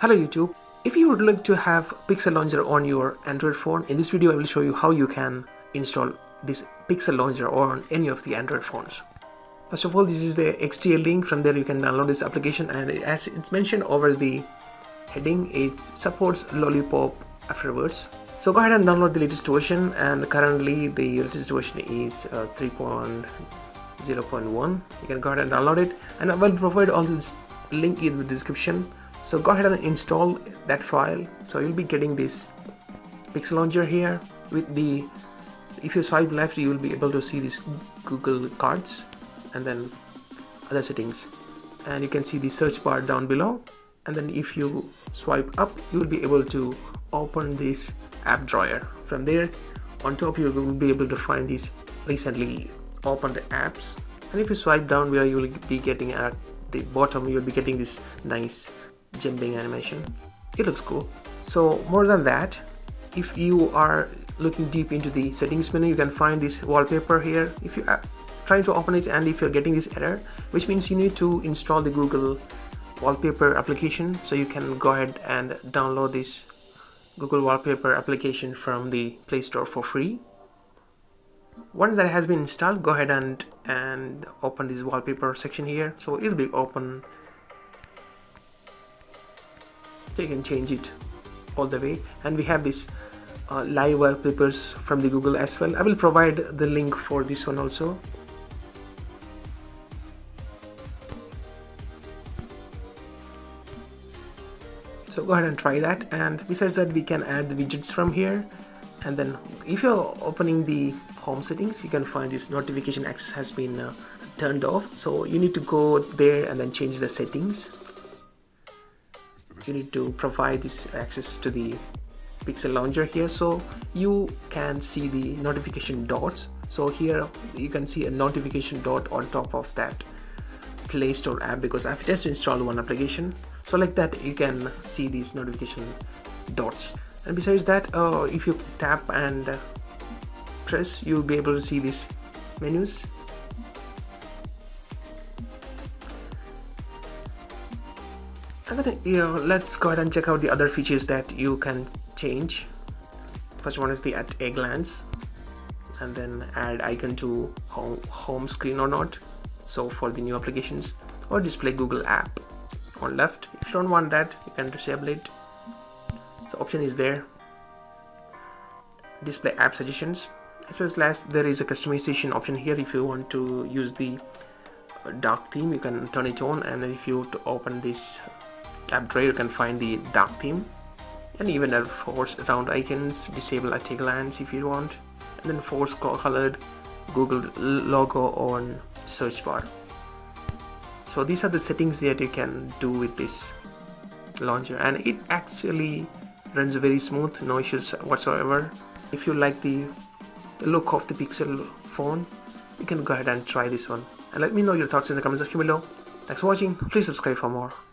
Hello YouTube, if you would like to have Pixel launcher on your Android phone, in this video I will show you how you can install this Pixel launcher on any of the Android phones. First of all, this is the XTL link. From there you can download this application, and as it's mentioned over the heading, it supports Lollipop afterwards. So go ahead and download the latest version, and currently the latest version is 3.0.1. You can go ahead and download it, and I will provide all this link in the description. So go ahead and install that file. So you'll be getting this Pixel launcher here. With the, if you swipe left, you will be able to see this Google cards and then other settings, and you can see the search bar down below. And then if you swipe up, you will be able to open this app drawer. From there on top, you will be able to find these recently opened apps, and if you swipe down below, you will be getting, at the bottom, you'll be getting this nice jumping animation. It looks cool. So more than that, if you are looking deep into the settings menu, you can find this wallpaper here. If you are trying to open it and if you're getting this error, which means you need to install the Google wallpaper application. So you can go ahead and download this Google wallpaper application from the Play Store for free. Once that has been installed, go ahead and open this wallpaper section here. So it'll be open. So you can change it all the way, and we have this live wallpapers from the Google as well. I will provide the link for this one also. So go ahead and try that, and besides that we can add the widgets from here. And then if you're opening the home settings, you can find this notification access has been turned off. So you need to go there and then change the settings. You need to provide this access to the Pixel launcher here, so you can see the notification dots. So here you can see a notification dot on top of that Play Store app, because I've just installed one application. So like that you can see these notification dots. And besides that, if you tap and press, you'll be able to see these menus. And then let's go ahead and check out the other features that you can change. First one is the at a glance, and then add icon to home screen or not. So for the new applications, or display Google app on left. If you don't want that, you can disable it. So option is there. Display app suggestions. As well as last, there is a customization option here. If you want to use the dark theme, you can turn it on, and if you open this app drawer, you can find the dark theme, and even have force round icons. Disable at a glance if you want, and then force colored Google logo on search bar. So these are the settings that you can do with this launcher, and it actually runs very smooth, no issues whatsoever. If you like the look of the Pixel phone, you can go ahead and try this one, and let me know your thoughts in the comment section below. Thanks for watching. Please subscribe for more.